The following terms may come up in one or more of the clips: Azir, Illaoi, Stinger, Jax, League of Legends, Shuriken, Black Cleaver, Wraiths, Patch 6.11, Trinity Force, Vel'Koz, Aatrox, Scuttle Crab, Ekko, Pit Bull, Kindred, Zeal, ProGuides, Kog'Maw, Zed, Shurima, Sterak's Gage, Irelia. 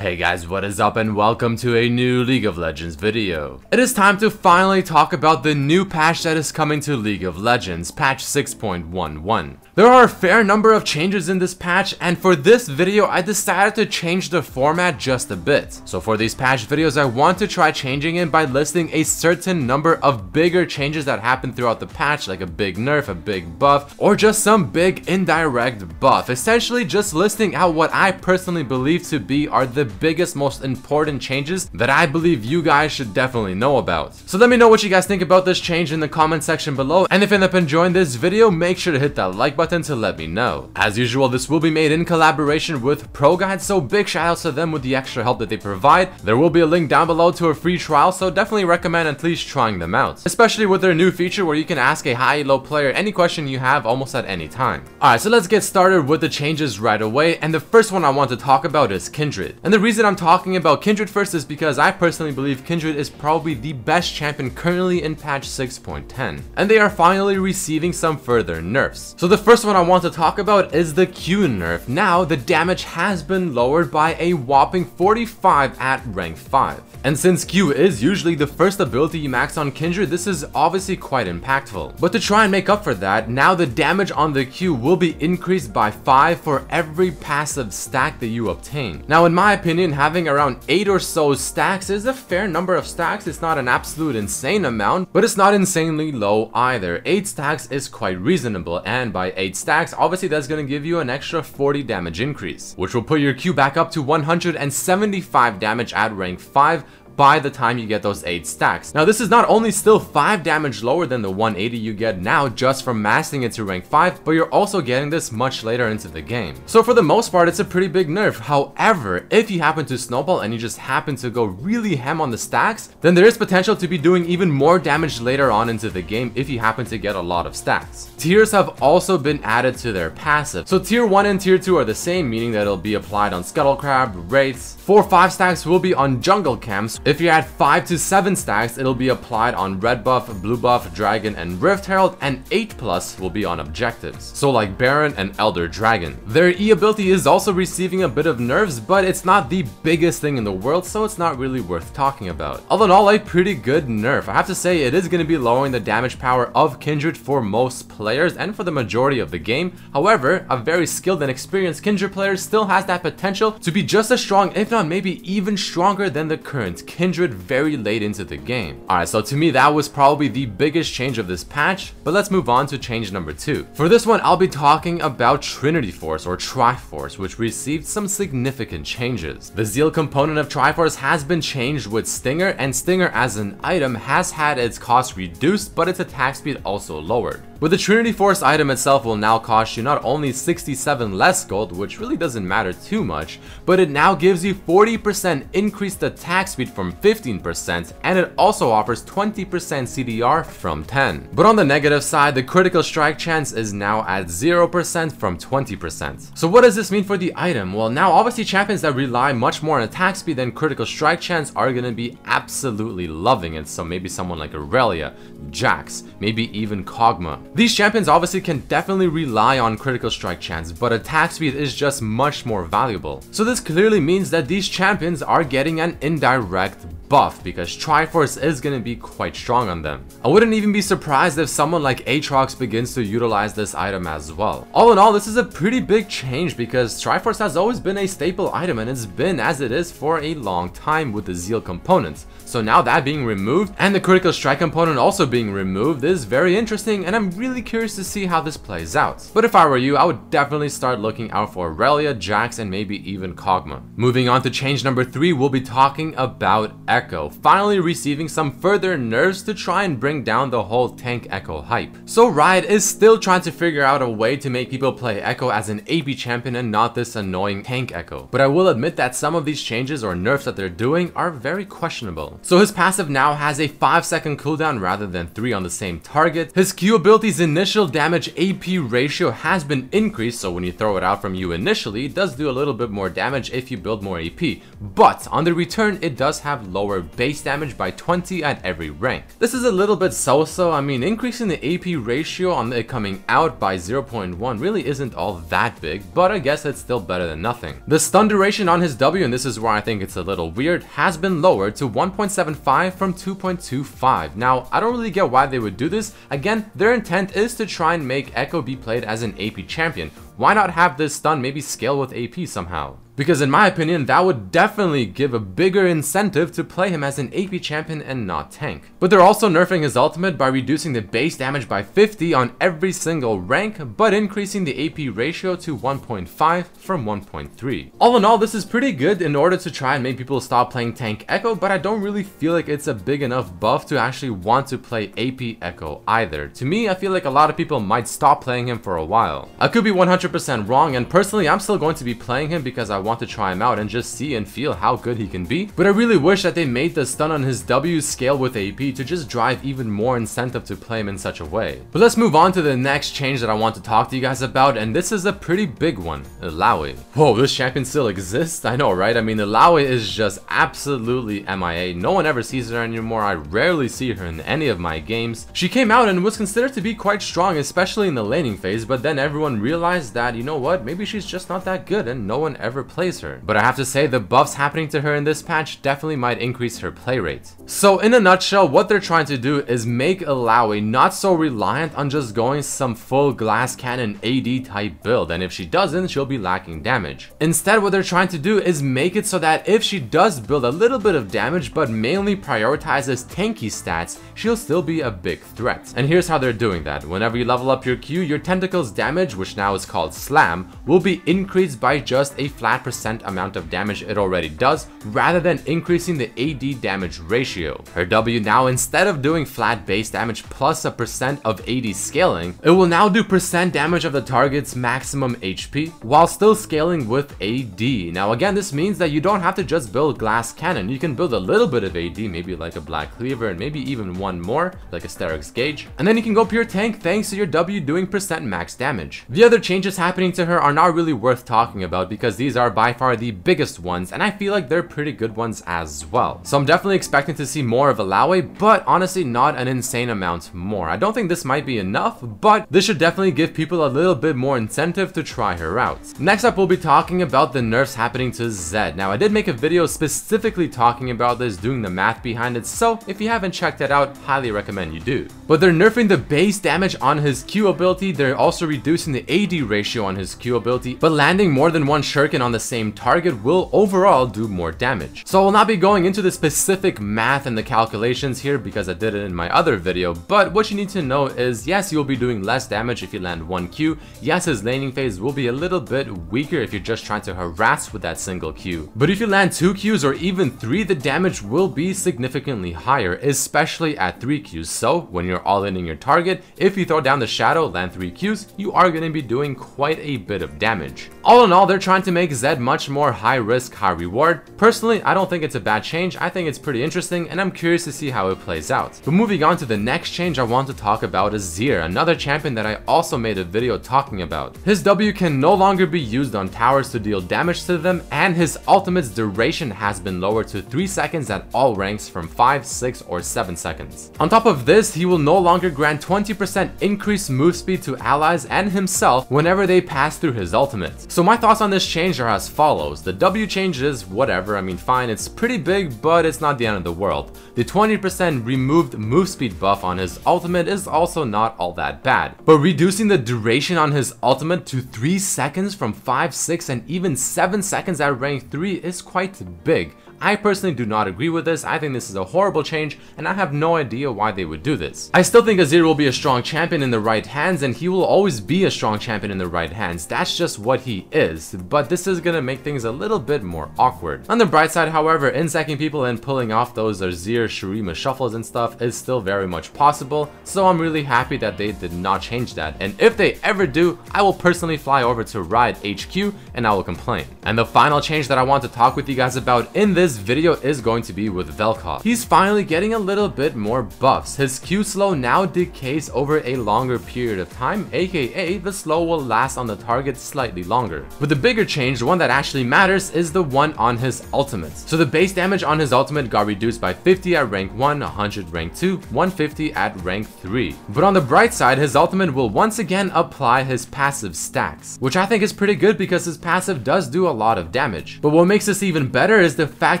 Hey guys, what is up and welcome to a new League of Legends video. It is time to finally talk about the new patch that is coming to League of Legends, patch 6.11. There are a fair number of changes in this patch, and for this video I decided to change the format just a bit. So for these patch videos I want to try changing it by listing a certain number of bigger changes that happened throughout the patch, like a big nerf, a big buff, or just some big indirect buff. Essentially just listing out what I personally believe to be are the biggest, most important changes that I believe you guys should definitely know about. So let me know what you guys think about this change in the comment section below, and if you end up enjoying this video, make sure to hit that like button to let me know. As usual, this will be made in collaboration with ProGuides, so big shoutouts to them with the extra help that they provide. There will be a link down below to a free trial, so definitely recommend at least trying them out, especially with their new feature where you can ask a high elo player any question you have almost at any time. Alright, so let's get started with the changes right away, and the first one I want to talk about is Kindred. And the reason I'm talking about Kindred first is because I personally believe Kindred is probably the best champion currently in patch 6.10, and they are finally receiving some further nerfs. So the first one I want to talk about is the Q nerf. Now the damage has been lowered by a whopping 45 at rank 5, and since Q is usually the first ability you max on Kindred, this is obviously quite impactful. But to try and make up for that, now the damage on the Q will be increased by 5 for every passive stack that you obtain. Now in my opinion, having around 8 or so stacks is a fair number of stacks. It's not an absolute insane amount, but it's not insanely low either. 8 stacks is quite reasonable, and by 8 stacks, obviously that's going to give you an extra 40 damage increase, which will put your Q back up to 175 damage at rank 5 by the time you get those 8 stacks. Now this is not only still 5 damage lower than the 180 you get now just from maxing it to rank 5, but you're also getting this much later into the game. So for the most part, it's a pretty big nerf. However, if you happen to snowball and you just happen to go really ham on the stacks, then there is potential to be doing even more damage later on into the game if you happen to get a lot of stacks. Tiers have also been added to their passive. So tier 1 and tier 2 are the same, meaning that it'll be applied on Scuttle Crab, Wraiths. 4-5 stacks will be on jungle camps. If you're at 5 to 7 stacks, it'll be applied on red buff, blue buff, dragon, and rift herald, and 8 plus will be on objectives, so like Baron and elder dragon. Their E ability is also receiving a bit of nerfs, but it's not the biggest thing in the world, so it's not really worth talking about. All in all, a pretty good nerf. I have to say, it is going to be lowering the damage power of Kindred for most players and for the majority of the game. However, a very skilled and experienced Kindred player still has that potential to be just as strong, if not maybe even stronger than the current Kindred very late into the game. Alright, so to me that was probably the biggest change of this patch, but let's move on to change number 2. For this one, I'll be talking about Trinity Force or Triforce, which received some significant changes. The Zeal component of Triforce has been changed with Stinger, and Stinger as an item has had its cost reduced, but its attack speed also lowered. But the Trinity Force item itself will now cost you not only 67 less gold, which really doesn't matter too much, but it now gives you 40% increased attack speed from 15%, and it also offers 20% CDR from 10. But on the negative side, the critical strike chance is now at 0% from 20%. So what does this mean for the item? Well, now obviously champions that rely much more on attack speed than critical strike chance are going to be absolutely loving it. So maybe someone like Irelia, Jax, maybe even Kog'Maw. These champions obviously can definitely rely on critical strike chance, but attack speed is just much more valuable. So this clearly means that these champions are getting an indirect buff because Triforce is going to be quite strong on them. I wouldn't even be surprised if someone like Aatrox begins to utilize this item as well. All in all, this is a pretty big change because Triforce has always been a staple item, and it's been as it is for a long time with the Zeal component. So now that being removed and the critical strike component also being removed is very interesting, and I'm really curious to see how this plays out. But if I were you, I would definitely start looking out for Irelia, Jax, and maybe even Kog'Maw. Moving on to change number 3, we'll be talking about Ekko, finally receiving some further nerfs to try and bring down the whole tank Ekko hype. So Riot is still trying to figure out a way to make people play Ekko as an AP champion and not this annoying tank Ekko. But I will admit that some of these changes or nerfs that they're doing are very questionable. So his passive now has a 5-second cooldown rather than 3 on the same target. His Q ability's initial damage AP ratio has been increased, so when you throw it out from you initially, it does do a little bit more damage if you build more AP. But on the return, it does have lower base damage by 20 at every rank. This is a little bit so-so. I mean, increasing the AP ratio on it coming out by 0.1 really isn't all that big, but I guess it's still better than nothing. The stun duration on his W, and this is where I think it's a little weird, has been lowered to 1.75 from 2.25. Now, I don't really get why they would do this. Again, their intent is to try and make Ekko be played as an AP champion. Why not have this stun maybe scale with AP somehow? Because in my opinion, that would definitely give a bigger incentive to play him as an AP champion and not tank. But they're also nerfing his ultimate by reducing the base damage by 50 on every single rank, but increasing the AP ratio to 1.5 from 1.3. All in all, this is pretty good in order to try and make people stop playing tank Ekko, but I don't really feel like it's a big enough buff to actually want to play AP Ekko either. To me, I feel like a lot of people might stop playing him for a while. I could be 100% wrong, and personally, I'm still going to be playing him because I want to try him out and just see and feel how good he can be, but I really wish that they made the stun on his W scale with AP to just drive even more incentive to play him in such a way. But let's move on to the next change that I want to talk to you guys about, and this is a pretty big one, Illaoi. Whoa, this champion still exists? I know, right? I mean, Illaoi is just absolutely MIA. No one ever sees her anymore. I rarely see her in any of my games. She came out and was considered to be quite strong, especially in the laning phase, but then everyone realized that, you know what, maybe she's just not that good and no one ever plays her. But I have to say, the buffs happening to her in this patch definitely might increase her play rate. So in a nutshell, what they're trying to do is make Illaoi not so reliant on just going some full glass cannon AD type build, and if she doesn't, she'll be lacking damage. Instead, what they're trying to do is make it so that if she does build a little bit of damage but mainly prioritizes tanky stats, she'll still be a big threat. And here's how they're doing that. Whenever you level up your Q, your tentacle's damage, which now is called slam, will be increased by just a flat percent amount of damage it already does, rather than increasing the AD damage ratio. Her W now, instead of doing flat base damage plus a percent of AD scaling, it will now do percent damage of the target's maximum HP while still scaling with AD. Now again, this means that you don't have to just build glass cannon. You can build a little bit of AD, maybe like a Black Cleaver and maybe even one more, like a Sterak's Gage, and then you can go pure tank thanks to your W doing percent max damage. The other changes happening to her are not really worth talking about because these are by far the biggest ones, and I feel like they're pretty good ones as well. So I'm definitely expecting to see more of Illaoi, but honestly not an insane amount more. I don't think this might be enough, but this should definitely give people a little bit more incentive to try her out. Next up, we'll be talking about the nerfs happening to Zed. Now I did make a video specifically talking about this, doing the math behind it, so if you haven't checked that out, highly recommend you do. But they're nerfing the base damage on his Q ability, they're also reducing the AD ratio on his Q ability, but landing more than one Shuriken on the same target will overall do more damage. So I will not be going into the specific math and the calculations here because I did it in my other video, but what you need to know is yes, you'll be doing less damage if you land one Q, yes, his laning phase will be a little bit weaker if you're just trying to harass with that single Q, but if you land two Qs or even three, the damage will be significantly higher, especially at three Qs. So when you're all-inning your target, if you throw down the shadow, land three Qs, you are going to be doing quite a bit of damage. All in all, they're trying to make Zed much more high risk, high reward. Personally, I don't think it's a bad change. I think it's pretty interesting and I'm curious to see how it plays out. But moving on to the next change I want to talk about is Azir, another champion that I also made a video talking about. His W can no longer be used on towers to deal damage to them, and his ultimate's duration has been lowered to 3 seconds at all ranks from 5, 6 or 7 seconds. On top of this, he will no longer grant 20% increased move speed to allies and himself whenever they pass through his ultimate. So my thoughts on this change are as follows. The W change is whatever, I mean fine, it's pretty big, but it's not the end of the world. The 20% removed move speed buff on his ultimate is also not all that bad, but reducing the duration on his ultimate to 3 seconds from 5, 6 and even 7 seconds at rank 3 is quite big. I personally do not agree with this. I think this is a horrible change and I have no idea why they would do this. I still think Azir will be a strong champion in the right hands, and he will always be a strong champion in the right hands. That's just what he is, but this is gonna make things a little bit more awkward. On the bright side, however, insecting people and pulling off those Azir Shurima shuffles and stuff is still very much possible, so I'm really happy that they did not change that, and if they ever do, I will personally fly over to Riot HQ and I will complain. And the final change that I want to talk with you guys about in this this video is going to be with Vel'Koz. He's finally getting a little bit more buffs. His Q slow now decays over a longer period of time, aka the slow will last on the target slightly longer. But the bigger change, the one that actually matters, is the one on his ultimate. So the base damage on his ultimate got reduced by 50 at rank 1, 100 rank 2, 150 at rank 3. But on the bright side, his ultimate will once again apply his passive stacks, which I think is pretty good because his passive does do a lot of damage. But what makes this even better is the fact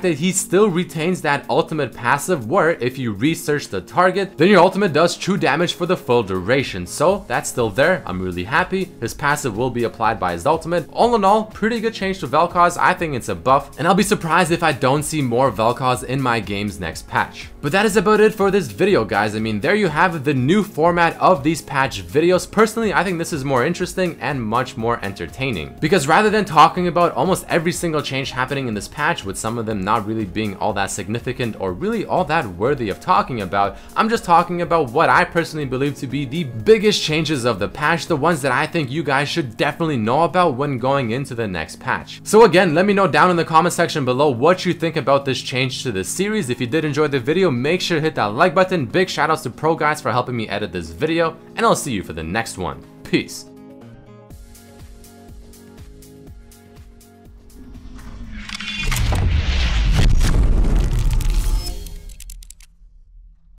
that he still retains that ultimate passive where if you research the target, then your ultimate does true damage for the full duration. So that's still there. I'm really happy. His passive will be applied by his ultimate. All in all, pretty good change to Vel'Koz. I think it's a buff, and I'll be surprised if I don't see more Vel'Koz in my games next patch. But that is about it for this video, guys. I mean, there you have it, the new format of these patch videos. Personally, I think this is more interesting and much more entertaining, because rather than talking about almost every single change happening in this patch, with some of them not really being all that significant or really all that worthy of talking about, I'm just talking about what I personally believe to be the biggest changes of the patch, the ones that I think you guys should definitely know about when going into the next patch. So again, let me know down in the comment section below what you think about this change to the series. If you did enjoy the video, make sure to hit that like button. Big shoutouts to ProGuides for helping me edit this video, and I'll see you for the next one. Peace.